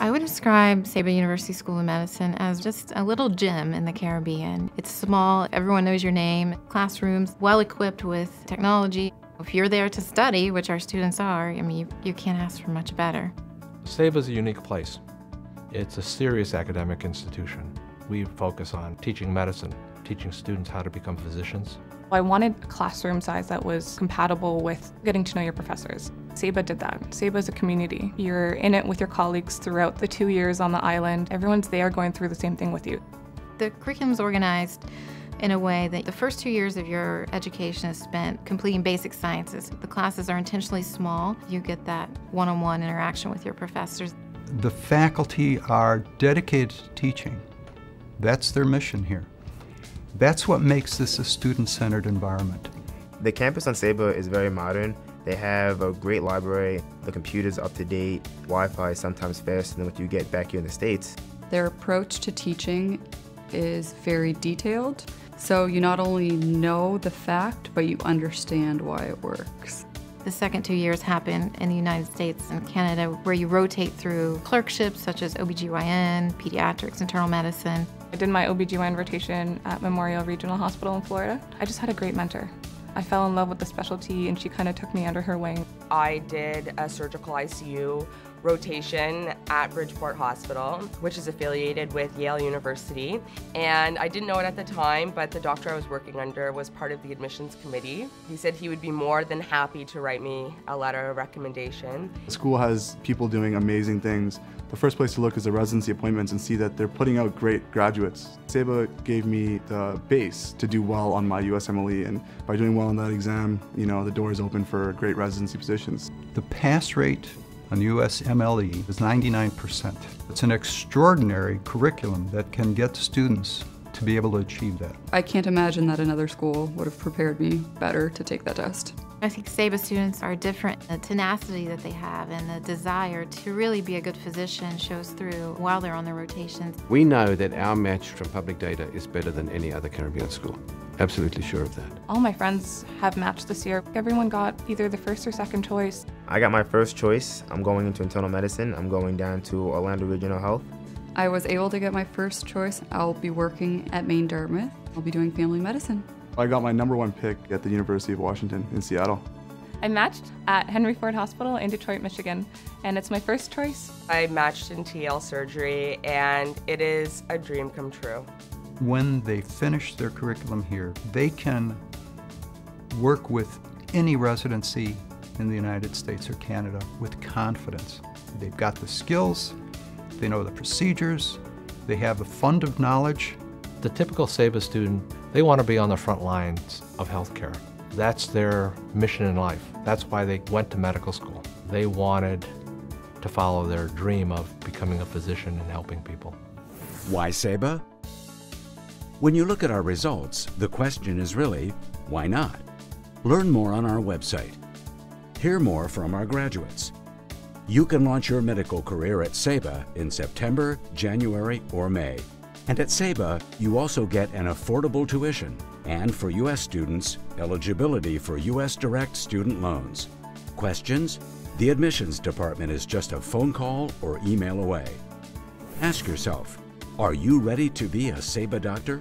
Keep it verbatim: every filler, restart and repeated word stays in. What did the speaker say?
I would describe Saba University School of Medicine as just a little gym in the Caribbean. It's small, everyone knows your name, classrooms well-equipped with technology. If you're there to study, which our students are, I mean, you, you can't ask for much better. Saba is a unique place. It's a serious academic institution. We focus on teaching medicine, teaching students how to become physicians. I wanted a classroom size that was compatible with getting to know your professors. Saba did that. Saba is a community. You're in it with your colleagues throughout the two years on the island. Everyone's there going through the same thing with you. The curriculum's organized in a way that the first two years of your education is spent completing basic sciences. The classes are intentionally small. You get that one-on-one interaction with your professors. The faculty are dedicated to teaching. That's their mission here. That's what makes this a student-centered environment. The campus on Saba is very modern. They have a great library, the computer's up to date, Wi-Fi is sometimes faster than what you get back here in the States. Their approach to teaching is very detailed, so you not only know the fact, but you understand why it works. The second two years happen in the United States and Canada, where you rotate through clerkships such as O B G Y N, pediatrics, internal medicine. I did my O B G Y N rotation at Memorial Regional Hospital in Florida. I just had a great mentor. I fell in love with the specialty and she kind of took me under her wing. I did a surgical I C U rotation at Bridgeport Hospital, which is affiliated with Yale University. And I didn't know it at the time, but the doctor I was working under was part of the admissions committee. He said he would be more than happy to write me a letter of recommendation. The school has people doing amazing things. The first place to look is the residency appointments and see that they're putting out great graduates. Saba gave me the base to do well on my U S M L E, and by doing well on that exam, you know, the door is open for great residency positions. The pass rate on U S M L E is ninety-nine percent. It's an extraordinary curriculum that can get students to be able to achieve that. I can't imagine that another school would have prepared me better to take that test. I think Saba students are different. The tenacity that they have and the desire to really be a good physician shows through while they're on their rotations. We know that our match from public data is better than any other Caribbean school. Absolutely sure of that. All my friends have matched this year. Everyone got either the first or second choice. I got my first choice. I'm going into internal medicine. I'm going down to Orlando Regional Health. I was able to get my first choice. I'll be working at Maine Dartmouth. I'll be doing family medicine. I got my number one pick at the University of Washington in Seattle. I matched at Henry Ford Hospital in Detroit, Michigan, and it's my first choice. I matched in T L surgery, and it is a dream come true. When they finish their curriculum here, they can work with any residency in the United States or Canada with confidence. They've got the skills, they know the procedures, they have a fund of knowledge. The typical Saba student, they want to be on the front lines of healthcare. That's their mission in life. That's why they went to medical school. They wanted to follow their dream of becoming a physician and helping people. Why Saba? When you look at our results, the question is really, why not? Learn more on our website. Hear more from our graduates. You can launch your medical career at Saba in September, January, or May. And at Saba, you also get an affordable tuition and, for U S students, eligibility for U S Direct student loans. Questions? The admissions department is just a phone call or email away. Ask yourself, are you ready to be a Saba doctor?